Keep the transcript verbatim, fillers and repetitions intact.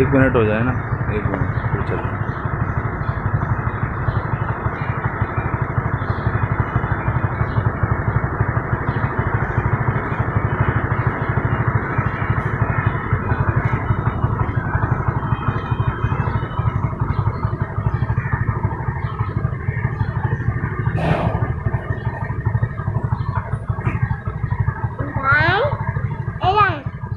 एक मिनट हो जाए ना, एक मिनट।